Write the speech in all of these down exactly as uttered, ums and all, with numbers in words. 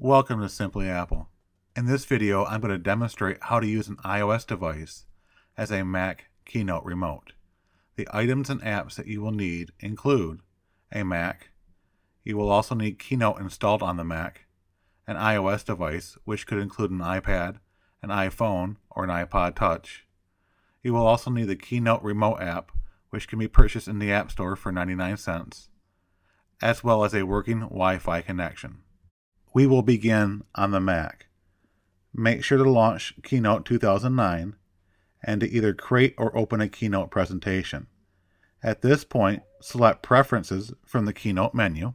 Welcome to Simply Apple. In this video, I'm going to demonstrate how to use an iOS device as a Mac Keynote remote. The items and apps that you will need include a Mac. You will also need Keynote installed on the Mac, an iOS device, which could include an iPad, an iPhone, or an iPod Touch. You will also need the Keynote Remote app, which can be purchased in the App Store for ninety-nine cents, as well as a working Wi-Fi connection. We will begin on the Mac. Make sure to launch Keynote two thousand nine and to either create or open a Keynote presentation. At this point, select Preferences from the Keynote menu.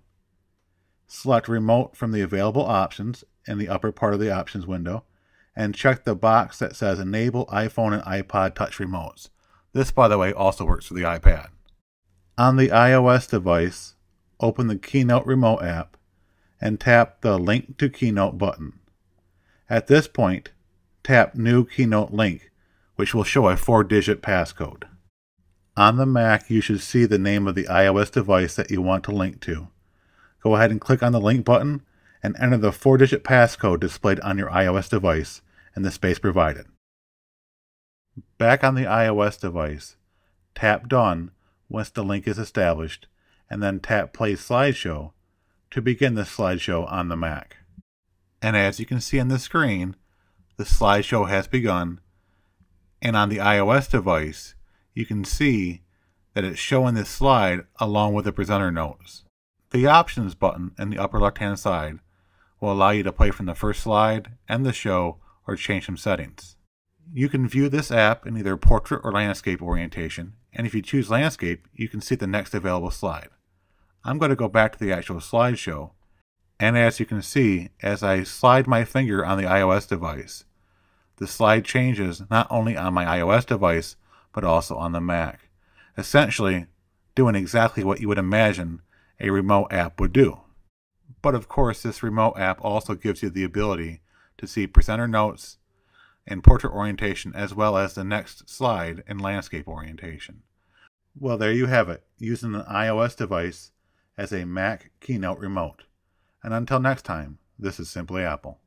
Select Remote from the available options in the upper part of the options window and check the box that says Enable iPhone and iPod Touch Remotes. This, by the way, also works for the iPad. On the iOS device, open the Keynote Remote app and tap the Link to Keynote button. At this point, tap New Keynote Link, which will show a four-digit passcode. On the Mac, you should see the name of the iOS device that you want to link to. Go ahead and click on the Link button and enter the four-digit passcode displayed on your iOS device in the space provided. Back on the iOS device, tap Done once the link is established, and then tap Play Slideshow to begin the slideshow on the Mac. And as you can see on the screen, the slideshow has begun, and on the iOS device, you can see that it's showing this slide along with the presenter notes. The Options button in the upper left-hand side will allow you to play from the first slide, end the show, or change some settings. You can view this app in either portrait or landscape orientation, and if you choose landscape, you can see the next available slide. I'm going to go back to the actual slideshow, and as you can see, as I slide my finger on the iOS device, the slide changes not only on my iOS device, but also on the Mac, essentially doing exactly what you would imagine a remote app would do. But of course, this remote app also gives you the ability to see presenter notes and portrait orientation, as well as the next slide in landscape orientation. Well, there you have it, using an iOS device as a Mac Keynote remote. And until next time, this is Simply Apple.